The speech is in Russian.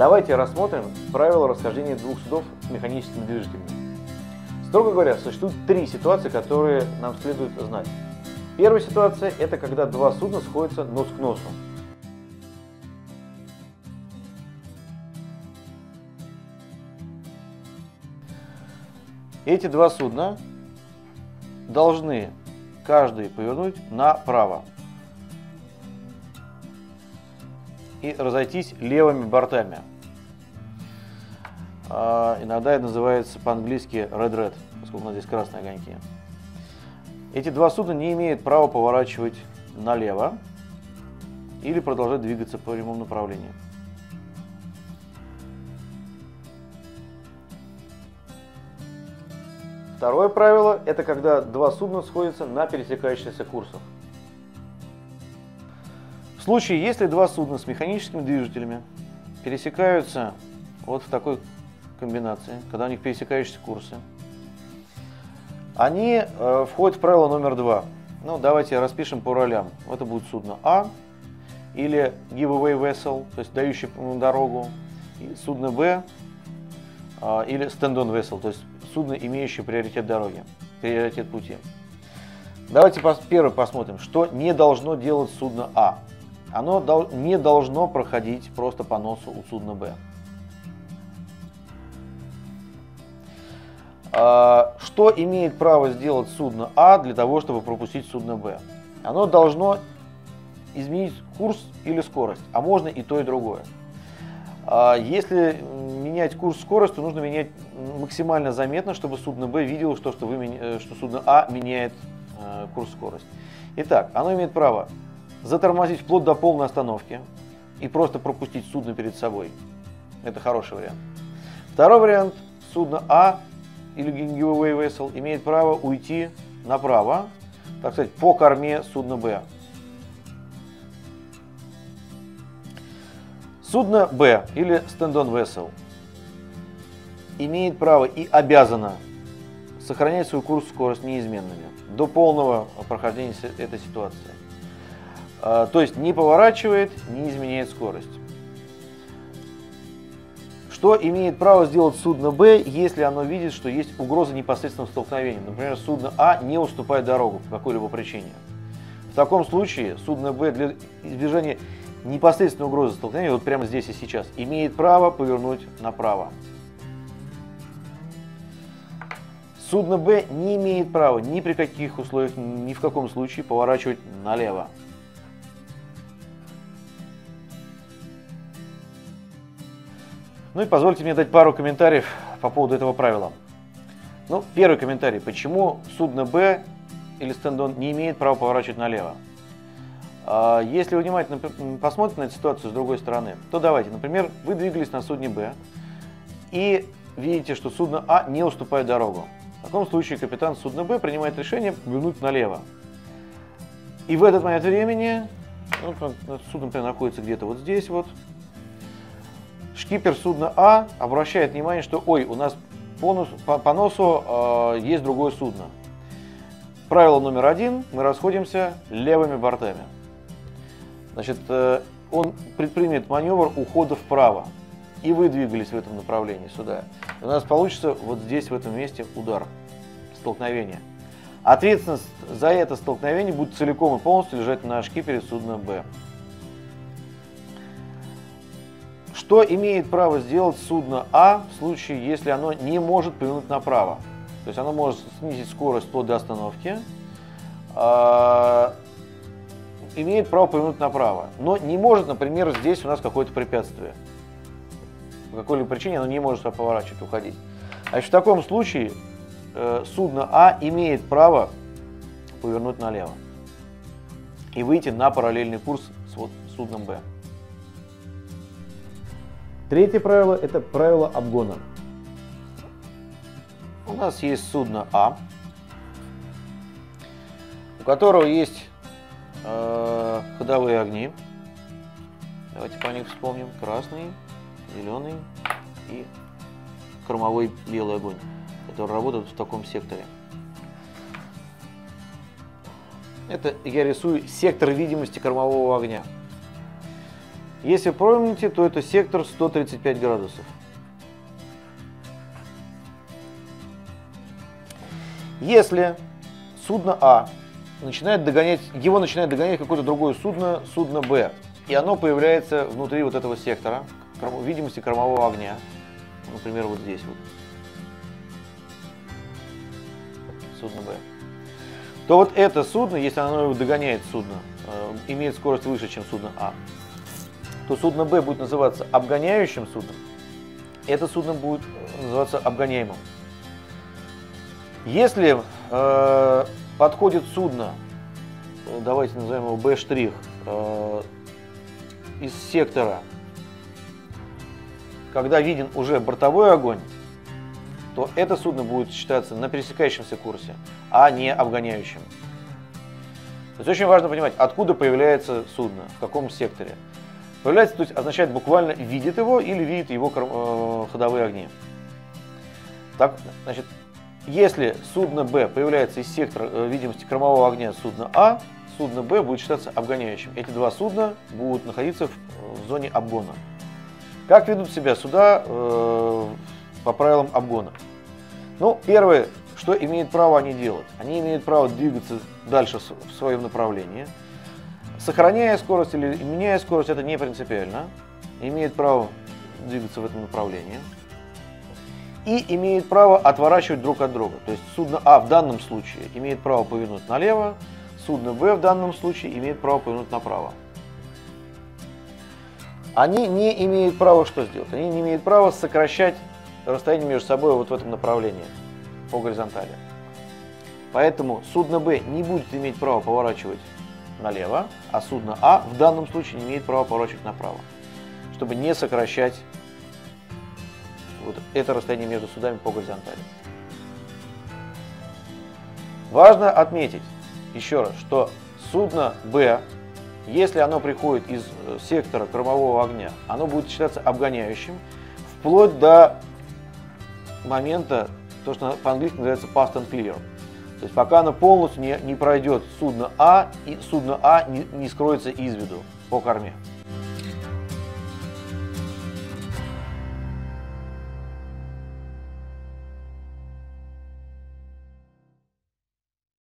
Давайте рассмотрим правила расхождения двух судов с механическими движителями. Строго говоря, существует три ситуации, которые нам следует знать. Первая ситуация – это когда два судна сходятся нос к носу. Эти два судна должны каждый повернуть направо и разойтись левыми бортами. Иногда это называется по-английски red-red, поскольку у нас здесь красные огоньки. Эти два судна не имеют права поворачивать налево или продолжать двигаться по прямому направлению. Второе правило – это когда два судна сходятся на пересекающихся курсах. В случае, если два судна с механическими движителями пересекаются вот в такой комбинации, когда у них пересекающиеся курсы, они входят в правило номер 2. Ну, давайте распишем по ролям. Это будет судно А или Giveaway Vessel, то есть дающий дорогу, и судно Б или Stand-On Vessel, то есть судно, имеющее приоритет дороги, приоритет пути. Давайте первым посмотрим, что не должно делать судно А. Оно не должно проходить просто по носу у судна Б. Что имеет право сделать судно А для того, чтобы пропустить судно Б? Оно должно изменить курс или скорость, а можно и то, и другое. Если менять курс, скорость, то нужно менять максимально заметно, чтобы судно Б видело, что судно А меняет курс, скорость. Итак, оно имеет право затормозить вплоть до полной остановки и просто пропустить судно перед собой. Это хороший вариант. Второй вариант. Судно А или Giveaway Vessel имеет право уйти направо, так сказать, по корме судна Б. Судно Б или Stand-on Vessel имеет право и обязано сохранять свой курс и скорость неизменными до полного прохождения этой ситуации. То есть не поворачивает, не изменяет скорость. Что имеет право сделать судно Б, если оно видит, что есть угроза непосредственного столкновения? Например, судно А не уступает дорогу по какой-либо причине. В таком случае судно Б для избежания непосредственной угрозы столкновения, вот прямо здесь и сейчас, имеет право повернуть направо. Судно Б не имеет права ни при каких условиях, ни в каком случае поворачивать налево. Ну и позвольте мне дать пару комментариев по поводу этого правила. Ну, первый комментарий. Почему судно Б или Stand-on не имеет права поворачивать налево? Если вы внимательно посмотрите на эту ситуацию с другой стороны, то давайте, например, вы двигались на судне Б и видите, что судно А не уступает дорогу. В таком случае капитан судна Б принимает решение повернуть налево. И в этот момент времени, ну, судно, например, находится где-то вот здесь вот, шкипер судна А обращает внимание, что ой, у нас по носу есть другое судно. Правило номер 1. Мы расходимся левыми бортами. Значит, он предпримет маневр ухода вправо. И вы двигались в этом направлении сюда. И у нас получится вот здесь, в этом месте, удар, столкновение. Ответственность за это столкновение будет целиком и полностью лежать на шкипере судна Б. Что имеет право сделать судно А в случае, если оно не может повернуть направо? То есть оно может снизить скорость вплоть до остановки, имеет право повернуть направо, но не может, например, здесь у нас какое-то препятствие. По какой-либо причине оно не может поворачивать, уходить. Значит, в таком случае судно А имеет право повернуть налево и выйти на параллельный курс с судном Б. Третье правило – это правило обгона. У нас есть судно А, у которого есть ходовые огни. Давайте по них вспомним. Красный, зеленый и кормовой белый огонь, который работает в таком секторе. Это я рисую сектор видимости кормового огня. Если помните, то это сектор 135 градусов. Если судно А его начинает догонять какое-то другое судно, судно Б, и оно появляется внутри вот этого сектора, видимости кормового огня, например, вот здесь вот, судно Б, то вот это судно, если оно его догоняет судно, имеет скорость выше, чем судно А, то судно Б будет называться обгоняющим судном, это судно будет называться обгоняемым. Если подходит судно, давайте назовем его Б', из сектора, когда виден уже бортовой огонь, то это судно будет считаться на пересекающемся курсе, а не обгоняющим. То есть очень важно понимать, откуда появляется судно, в каком секторе. Появляется, то есть означает буквально видит его или видит его ходовые огни. Так, значит, если судно Б появляется из сектора видимости кормового огня судна А, судно Б будет считаться обгоняющим. Эти два судна будут находиться в зоне обгона. Как ведут себя суда по правилам обгона? Ну, первое, что имеют право они делать? Они имеют право двигаться дальше в своем направлении. Сохраняя скорость или меняя скорость, это не принципиально. Имеют право двигаться в этом направлении. И имеет право отворачивать друг от друга. То есть судно А в данном случае имеет право повернуть налево, судно Б в данном случае имеет право повернуть направо. Они не имеют права что сделать? Они не имеют права сокращать расстояние между собой вот в этом направлении, по горизонтали. Поэтому судно Б не будет иметь права поворачивать налево, а судно А в данном случае не имеет права поворачивать направо, чтобы не сокращать вот это расстояние между судами по горизонтали. Важно отметить еще раз, что судно Б, если оно приходит из сектора кормового огня, оно будет считаться обгоняющим вплоть до момента, то, что по-английски называется past and clear. То есть пока оно полностью не пройдет судно А и судно А не скроется из виду по корме.